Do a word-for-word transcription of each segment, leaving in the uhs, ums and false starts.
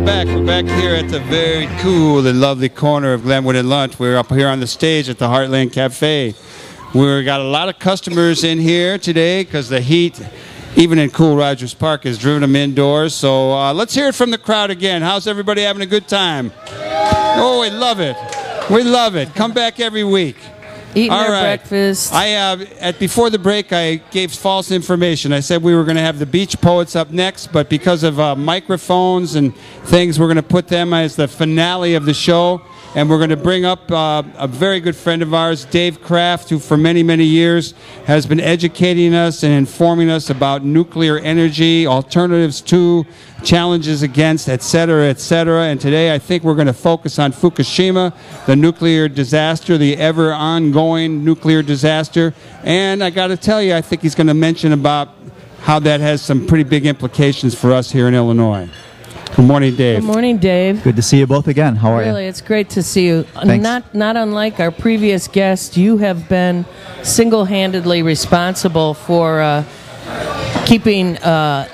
we're back. We're back here at the very cool and lovely corner of Glenwood and Lunch. We're up here on the stage at the Heartland Cafe. We've got a lot of customers in here today because the heat, even in cool Rogers Park, has driven them indoors. So uh, let's hear it from the crowd again. How's everybody having a good time? Oh, we love it. We love it. Come back every week. Eating All their right. breakfast. I uh, at before the break, I gave false information. I said we were going to have the Beach Poets up next, but because of uh, microphones and things, we're going to put them as the finale of the show, and we're going to bring up uh, a very good friend of ours, Dave Kraft, who for many, many years has been educating us and informing us about nuclear energy, alternatives to, challenges against, et cetera, et cetera. And today I think we're going to focus on Fukushima, the nuclear disaster, the ever ongoing nuclear disaster. And I got to tell you, I think he's going to mention about how that has some pretty big implications for us here in Illinois. Good morning, Dave. Good morning, Dave. Good to see you both again. How are you? Really, it's great to see you. Thanks. Not, not unlike our previous guest, you have been single-handedly responsible for uh, keeping uh,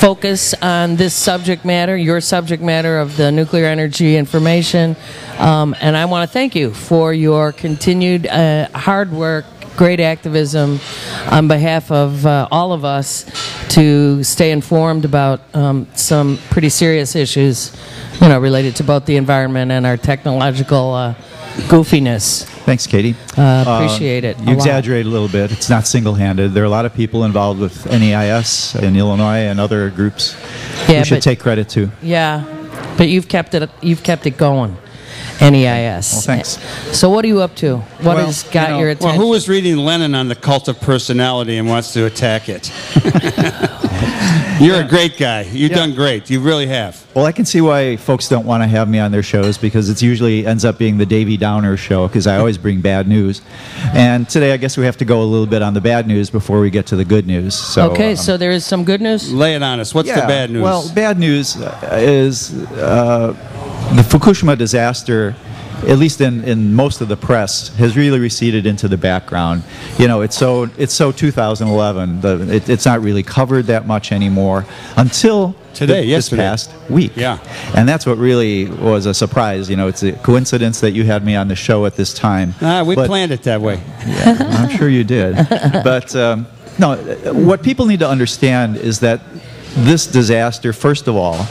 focus on this subject matter, your subject matter of the nuclear energy information. Um, and I want to thank you for your continued uh, hard work, great activism on behalf of uh, all of us to stay informed about um, some pretty serious issues, you know, related to both the environment and our technological uh, goofiness. Thanks, Katie. Uh, appreciate uh, it. You a exaggerate lot. a little bit. It's not single-handed. There are a lot of people involved with N E I S in Illinois and other groups. Yeah, you should but, take credit too. Yeah, but you've kept it. You've kept it going. N E I S. Well, thanks. So what are you up to? What well, has got you know, your attention? Well, who was reading Lenin on the cult of personality and wants to attack it? You're yeah. a great guy. You've yeah. done great. You really have. Well, I can see why folks don't want to have me on their shows, because it usually ends up being the Davy Downer show, because I always bring bad news. And today I guess we have to go a little bit on the bad news before we get to the good news. So, okay, um, so there is some good news? Lay it on us. What's yeah, the bad news? Well, bad news is... Uh, The Fukushima disaster, at least in, in most of the press, has really receded into the background. You know, it's so, it's so two thousand eleven. The, it, it's not really covered that much anymore until today, the, this past week. Yeah. And that's what really was a surprise. You know, it's a coincidence that you had me on the show at this time. Ah, we but, planned it that way. Yeah, I'm sure you did. But, um, no, what people need to understand is that this disaster, first of all,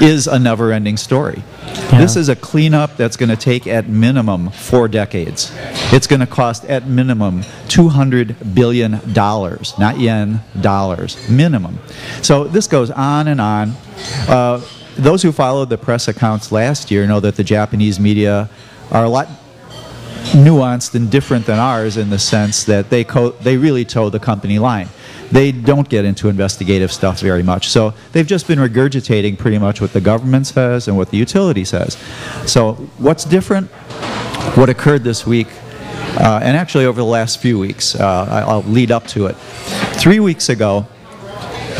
is a never-ending story. Yeah. This is a cleanup that's going to take at minimum four decades. It's going to cost at minimum two hundred billion dollars, not yen, dollars, minimum. So this goes on and on. Uh, those who followed the press accounts last year know that the Japanese media are a lot nuanced and different than ours in the sense that they, co they really toe the company line. They don't get into investigative stuff very much. So they've just been regurgitating pretty much what the government says and what the utility says. So what's different? What occurred this week, uh, and actually over the last few weeks, uh, I'll lead up to it. Three weeks ago,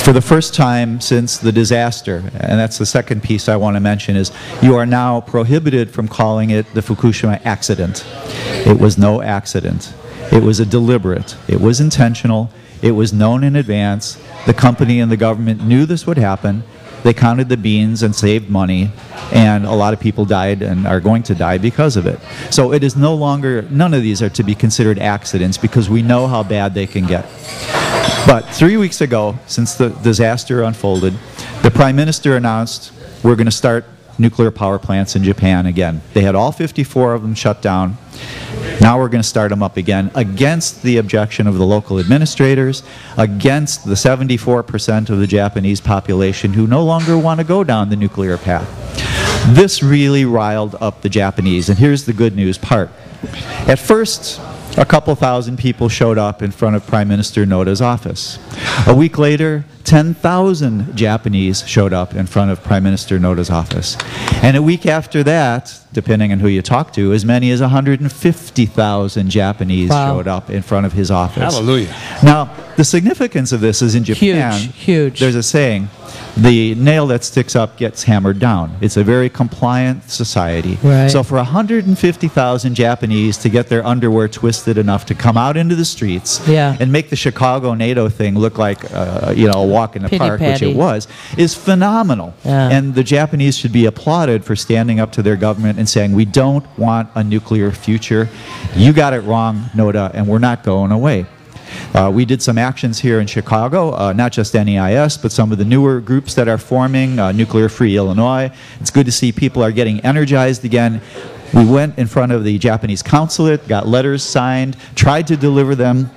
for the first time since the disaster, and that's the second piece I want to mention, is you are now prohibited from calling it the Fukushima accident. It was no accident. It was a deliberate. It was intentional. It was known in advance. The company and the government knew this would happen. They counted the beans and saved money, and a lot of people died and are going to die because of it. So it is no longer, none of these are to be considered accidents, because we know how bad they can get. But three weeks ago, since the disaster unfolded, the Prime Minister announced we're going to start nuclear power plants in Japan again. They had all fifty-four of them shut down. Now we're going to start them up again, against the objection of the local administrators, against the seventy-four percent of the Japanese population who no longer want to go down the nuclear path. This really riled up the Japanese, and here's the good news part. At first, a couple thousand people showed up in front of Prime Minister Noda's office. A week later, ten thousand Japanese showed up in front of Prime Minister Noda's office. And a week after that, depending on who you talk to, as many as one hundred fifty thousand Japanese wow. showed up in front of his office. Hallelujah. Now, the significance of this is in Japan. Huge, huge. There's a saying, the nail that sticks up gets hammered down. It's a very compliant society. Right. So for one hundred fifty thousand Japanese to get their underwear twisted enough to come out into the streets yeah. and make the Chicago NATO thing look like uh, you know, a walk in the Pity park, patty. Which it was, is phenomenal. Yeah. And the Japanese should be applauded for standing up to their government and saying, we don't want a nuclear future. You got it wrong, Noda, and we're not going away. Uh, we did some actions here in Chicago, uh, not just N E I S, but some of the newer groups that are forming, uh, Nuclear Free Illinois. It's good to see people are getting energized again. We went in front of the Japanese consulate, got letters signed, tried to deliver them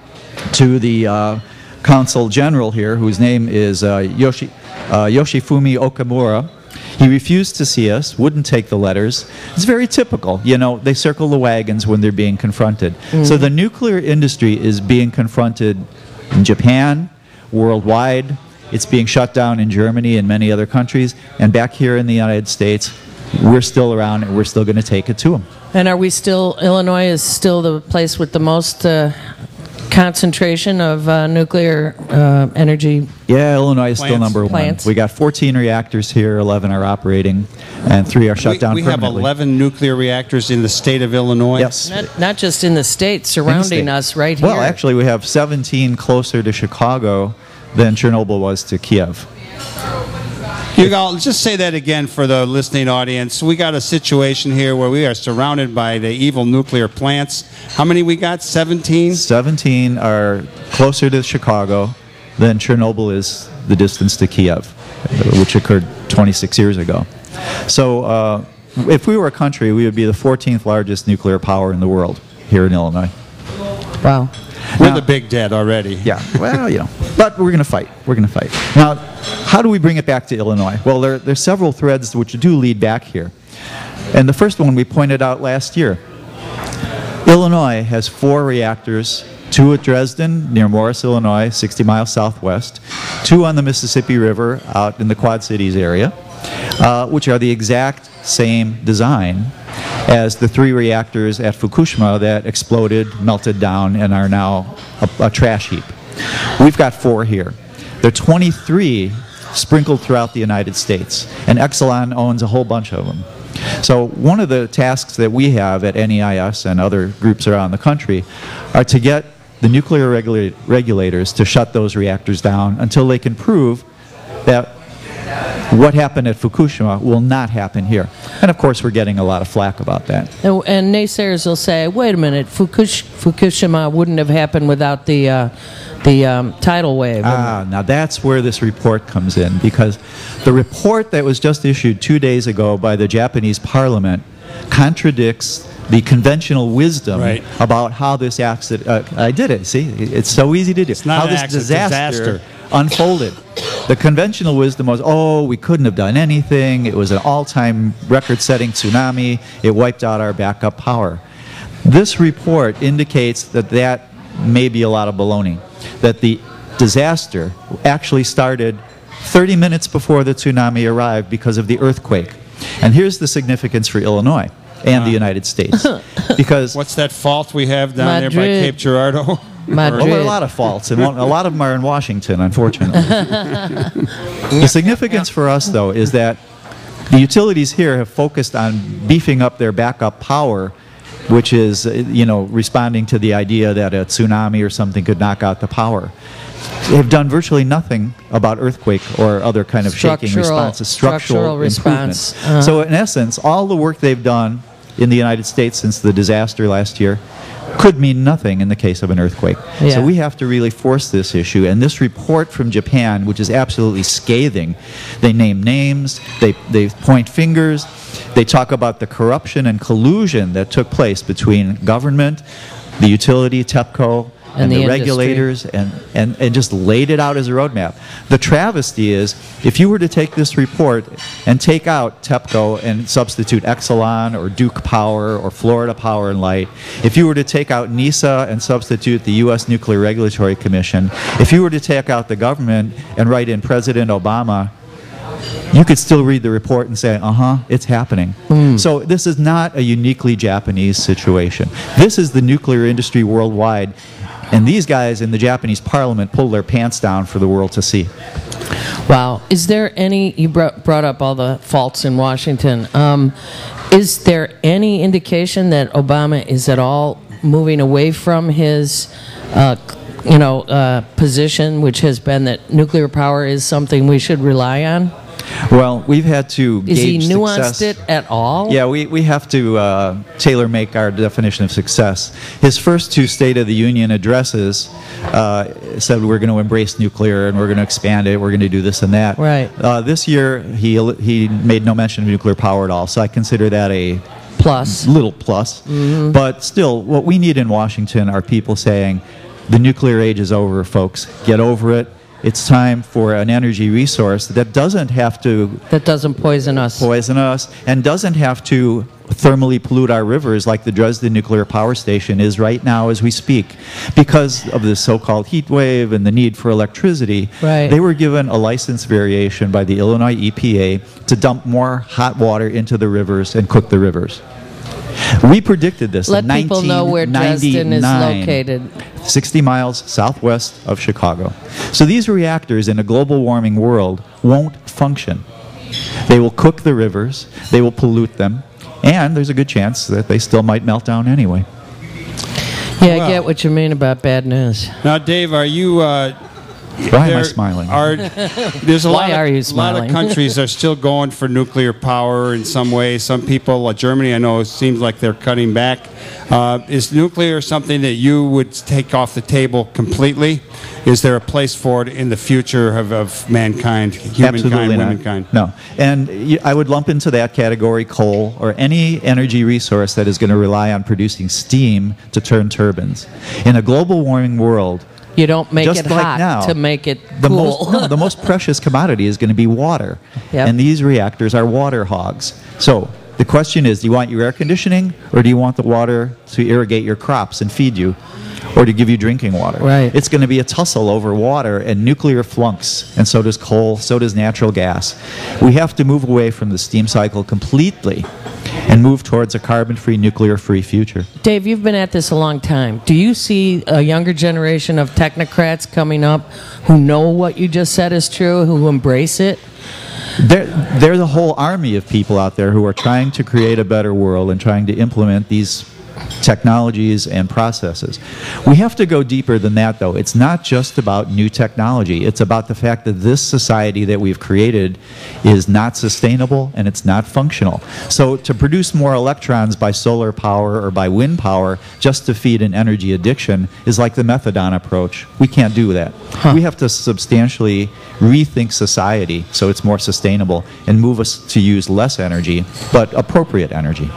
to the uh, consul general here, whose name is uh, Yoshi, uh, Yoshifumi Okamura. He refused to see us, wouldn't take the letters. It's very typical. You know, they circle the wagons when they're being confronted. Mm. So the nuclear industry is being confronted in Japan, worldwide. It's being shut down in Germany and many other countries. And back here in the United States, we're still around and we're still going to take it to them. And are we still, Illinois is still the place with the most... Uh concentration of uh, nuclear uh, energy. Yeah, Illinois is plants. Still number one. Plants. We got fourteen reactors here, eleven are operating, and three are shut we, down we permanently. We have eleven nuclear reactors in the state of Illinois. Yes. Not, not just in the state, surrounding the state. Us right here. Well, actually, we have seventeen closer to Chicago than Chernobyl was to Kiev. You all, just say that again for the listening audience. We got a situation here where we are surrounded by the evil nuclear plants. How many we got? seventeen? seventeen are closer to Chicago than Chernobyl is the distance to Kiev, which occurred twenty-six years ago. So uh, if we were a country, we would be the fourteenth largest nuclear power in the world here in Illinois. Wow. We're now, the big dead already. Yeah, well, you know. But we're going to fight. We're going to fight. Now, how do we bring it back to Illinois? Well, there, there are several threads which do lead back here. And the first one we pointed out last year. Illinois has four reactors, two at Dresden, near Morris, Illinois, sixty miles southwest, two on the Mississippi River out in the Quad Cities area, uh, which are the exact same design as the three reactors at Fukushima that exploded, melted down, and are now a, a trash heap. We've got four here. There are twenty-three sprinkled throughout the United States, and Exelon owns a whole bunch of them. So one of the tasks that we have at N E I S and other groups around the country are to get the nuclear regula- regulators to shut those reactors down until they can prove that what happened at Fukushima will not happen here. And of course, we're getting a lot of flack about that. And, and naysayers will say, wait a minute, Fukush, Fukushima wouldn't have happened without the, uh, the um, tidal wave. Ah, now that's where this report comes in, because the report that was just issued two days ago by the Japanese parliament contradicts the conventional wisdom right. about how this accident, uh, I did it, see, it's so easy to do, it's not how this accident, disaster, disaster unfolded. The conventional wisdom was, oh, we couldn't have done anything, it was an all-time record-setting tsunami, it wiped out our backup power. This report indicates that that may be a lot of baloney, that the disaster actually started thirty minutes before the tsunami arrived because of the earthquake. And here's the significance for Illinois and uh, the United States. Because what's that fault we have down Madrid. There by Cape Girardeau? Well, there are a lot of faults, and a lot of them are in Washington, unfortunately. The significance for us, though, is that the utilities here have focused on beefing up their backup power, which is, you know, responding to the idea that a tsunami or something could knock out the power. They've done virtually nothing about earthquake or other kind of structural, shaking responses, structural, structural response. Uh-huh. So in essence, all the work they've done in the United States since the disaster last year could mean nothing in the case of an earthquake. Yeah. So we have to really force this issue. And this report from Japan, which is absolutely scathing, they name names, they, they point fingers, they talk about the corruption and collusion that took place between government, the utility, TEPCO, and, and the, the regulators, and, and, and just laid it out as a roadmap. The travesty is, if you were to take this report and take out TEPCO and substitute Exelon or Duke Power or Florida Power and Light, if you were to take out NISA and substitute the U S Nuclear Regulatory Commission, if you were to take out the government and write in President Obama, you could still read the report and say, uh-huh, it's happening. Mm. So this is not a uniquely Japanese situation. This is the nuclear industry worldwide. And these guys in the Japanese parliament pull their pants down for the world to see. Wow. Is there any, you brought up all the faults in Washington. Um, is there any indication that Obama is at all moving away from his uh, you know, uh, position, which has been that nuclear power is something we should rely on? Well, we've had to gauge success. Is he nuanced it at all? Yeah, we, we have to uh, tailor-make our definition of success. His first two State of the Union addresses uh, said we're going to embrace nuclear and we're going to expand it, we're going to do this and that. Right. Uh, this year, he, he made no mention of nuclear power at all, so I consider that a plus. Little plus. Mm-hmm. But still, what we need in Washington are people saying, the nuclear age is over, folks. Get over it. It's time for an energy resource that doesn't have to... That doesn't poison us. Poison us, and doesn't have to thermally pollute our rivers like the Dresden nuclear power station is right now as we speak. Because of the so-called heat wave and the need for electricity, right. They were given a license variation by the Illinois E P A to dump more hot water into the rivers and cook the rivers. We predicted this in nineteen ninety-nine. Let people know where Dresden is located. sixty miles southwest of Chicago. So these reactors in a global warming world won't function. They will cook the rivers, they will pollute them, and there's a good chance that they still might melt down anyway. Yeah, well, I get what you mean about bad news. Now, Dave, are you... Uh, Why there am I smiling? Are, there's a lot, are of, smiling? lot of countries are still going for nuclear power in some way. Some people, like Germany, I know, seems like they're cutting back. Uh, is nuclear something that you would take off the table completely? Is there a place for it in the future of, of mankind, humankind, Absolutely not. womankind? No. And I would lump into that category coal or any energy resource that is going to rely on producing steam to turn turbines. In a global warming world, you don't make Just it like hot now, to make it the cool. Most, no, the most precious commodity is going to be water. Yep. And these reactors are water hogs. So the question is, do you want your air conditioning, or do you want the water to irrigate your crops and feed you, or to give you drinking water? Right. It's going to be a tussle over water, and nuclear flunks, and so does coal, so does natural gas. We have to move away from the steam cycle completely and move towards a carbon-free, nuclear-free future. Dave, you've been at this a long time. Do you see a younger generation of technocrats coming up who know what you just said is true, who embrace it? There, there's a whole army of people out there who are trying to create a better world and trying to implement these technologies and processes. We have to go deeper than that, though. It's not just about new technology. It's about the fact that this society that we've created is not sustainable and it's not functional. So to produce more electrons by solar power or by wind power just to feed an energy addiction is like the methadone approach. We can't do that. Huh. We have to substantially rethink society so it's more sustainable and move us to use less energy, but appropriate energy.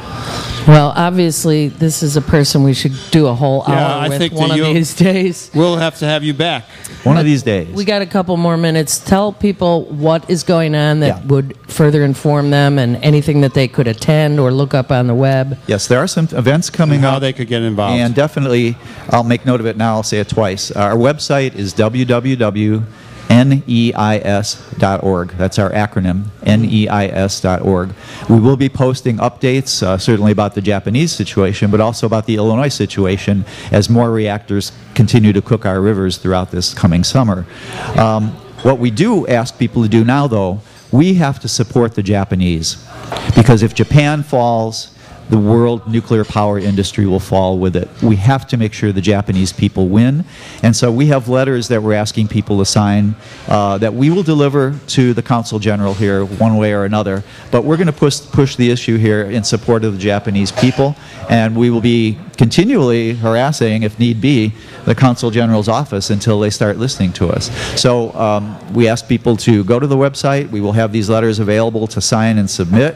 Well, obviously, this is a person we should do a whole hour yeah, I with think one of these days. We'll have to have you back. One but of these days. We got a couple more minutes. Tell people what is going on that yeah. would further inform them and anything that they could attend or look up on the web. Yes, there are some events coming and how up. How they could get involved. And definitely, I'll make note of it now. I'll say it twice. Our website is w w w dot N E I S dot org. That's our acronym, N E I S dot org. We will be posting updates, uh, certainly about the Japanese situation, but also about the Illinois situation as more reactors continue to cook our rivers throughout this coming summer. Um, what we do ask people to do now, though, we have to support the Japanese, because if Japan falls, the world nuclear power industry will fall with it. We have to make sure the Japanese people win. And so we have letters that we're asking people to sign uh, that we will deliver to the Consul General here one way or another. But we're going to push, push the issue here in support of the Japanese people. And we will be continually harassing, if need be, the Consul General's office until they start listening to us. So um, we ask people to go to the website. We will have these letters available to sign and submit.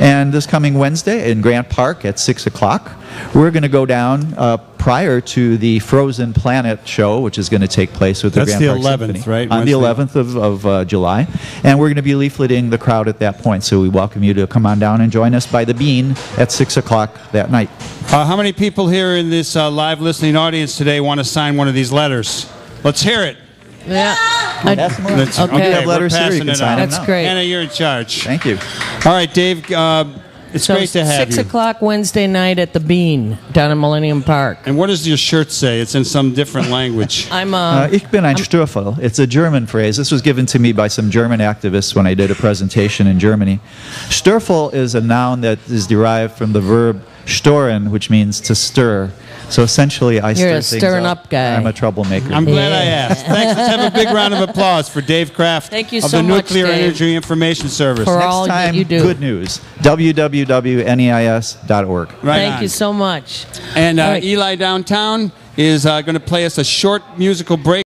And this coming Wednesday in Grant Park at six o'clock, we're going to go down uh, prior to the Frozen Planet show, which is going to take place with the That's Grant Park Symphony. That's the eleventh, right? On Wednesday. the eleventh of, of uh, July. And we're going to be leafleting the crowd at that point, so we welcome you to come on down and join us by the Bean at six o'clock that night. Uh, how many people here in this uh, live listening audience today want to sign one of these letters? Let's hear it. Yeah. I, that's that's okay. Okay. We're passing it on. That's great. Anna, you're in charge. Thank you. All right, Dave. Uh, It's so great to have six you. Six o'clock Wednesday night at the Bean down in Millennium Park. And what does your shirt say? It's in some different language. I'm a. Uh, ich bin ein Störfall. It's a German phrase. This was given to me by some German activists when I did a presentation in Germany. Störfall is a noun that is derived from the verb stören, which means to stir. So essentially, I You're stir things up. You're a stirring up guy. I'm a troublemaker. I'm glad yeah. I asked. Thanks. Let's have a big round of applause for Dave Kraft Thank you of so the much, Nuclear Dave. Energy Information Service. For Next all time, you do. Good news. w w w dot n e i s dot org. Right Thank on. You so much. And uh, right. Eli Downtown is uh, going to play us a short musical break.